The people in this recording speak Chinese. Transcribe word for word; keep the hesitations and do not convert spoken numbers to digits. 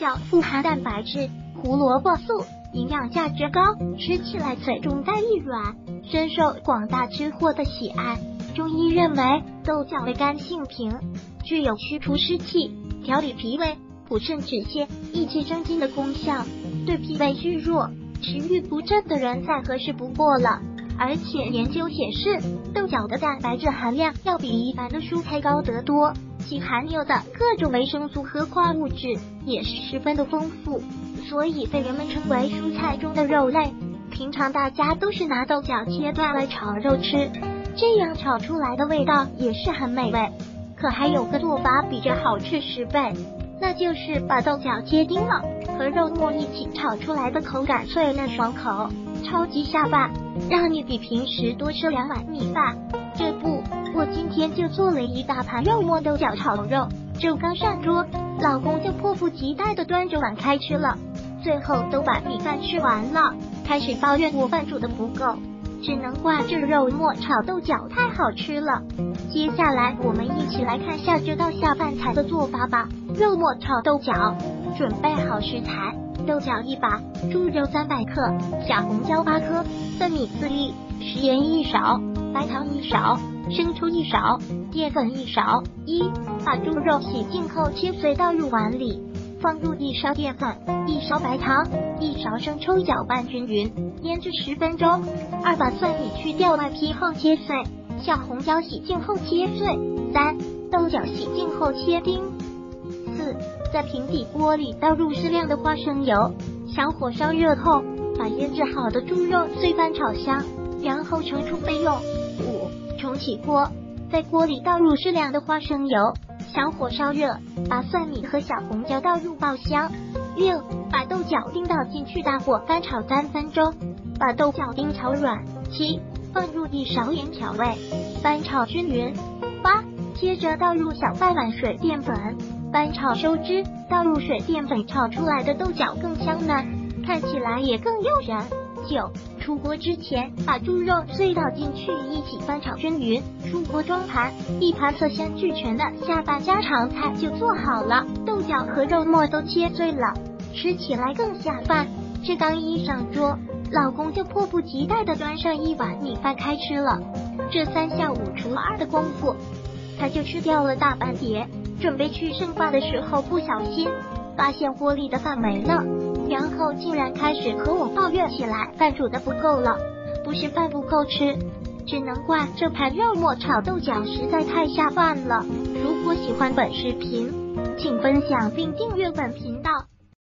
角富含蛋白质、胡萝卜素，营养价值高，吃起来嘴中带一软，深受广大吃货的喜爱。中医认为，豆角为肝性平，具有祛除湿气、调理脾胃、补肾止泻、益气生津的功效，对脾胃虚弱、食欲不振的人再合适不过了。而且研究显示，豆角的蛋白质含量要比一般的蔬菜高得多，其含有的各种维生素和矿物质也是十分的丰富，所以被人们称为蔬菜中的肉类。平常大家都是拿豆角切断来炒肉吃，这样炒出来的味道也是很美味。可还有个做法比这好吃十倍，那就是把豆角切丁了，和肉末一起炒出来的口感脆嫩爽口，超级下饭，让你比平时多吃两碗米饭。这不，我今天就做了一大盘肉末豆角炒肉，这刚上桌，老公就迫不及待地端着碗开吃了，最后都把米饭吃完了，开始抱怨我饭煮的不够，只能怪这肉末炒豆角太好吃了。接下来我们一起来看下这道下饭菜的做法吧。肉末炒豆角，准备好食材：豆角一把，猪肉三百克，小红椒八颗，粳米四粒，食盐一勺，白糖一勺，生抽一勺，淀粉一勺。一、把猪肉洗净后切碎，倒入碗里，放入一勺淀粉、一勺白糖、一勺生抽，搅拌均匀，腌制十分钟。二、把蒜米去掉外皮后切碎，小红椒洗净后切碎。三、豆角洗净后切丁。四、在平底锅里倒入适量的花生油，小火烧热后，把腌制好的猪肉碎瓣炒香，然后盛出备用。五、重启锅，在锅里倒入适量的花生油，小火烧热，把蒜米和小红椒倒入爆香。六、把豆角丁倒进去，大火翻炒三分钟，把豆角丁炒软。七、放入一勺盐调味，翻炒均匀。八、接着倒入小半碗水淀粉，翻炒收汁，倒入水淀粉，炒出来的豆角更香嫩，看起来也更诱人。九、出锅之前，把猪肉碎倒进去，一起翻炒均匀，出锅装盘，一盘色香俱全的下饭家常菜就做好了。豆角和肉末都切碎了，吃起来更下饭。这刚一上桌，老公就迫不及待地端上一碗米饭开吃了，这三下五除二的功夫，他就吃掉了大半碟。准备去剩饭的时候，不小心发现锅里的饭没了，然后竟然开始和我抱怨起来，饭煮的不够了，不是饭不够吃，只能怪这盘肉末炒豆角实在太下饭了。如果喜欢本视频，请分享并订阅本频道。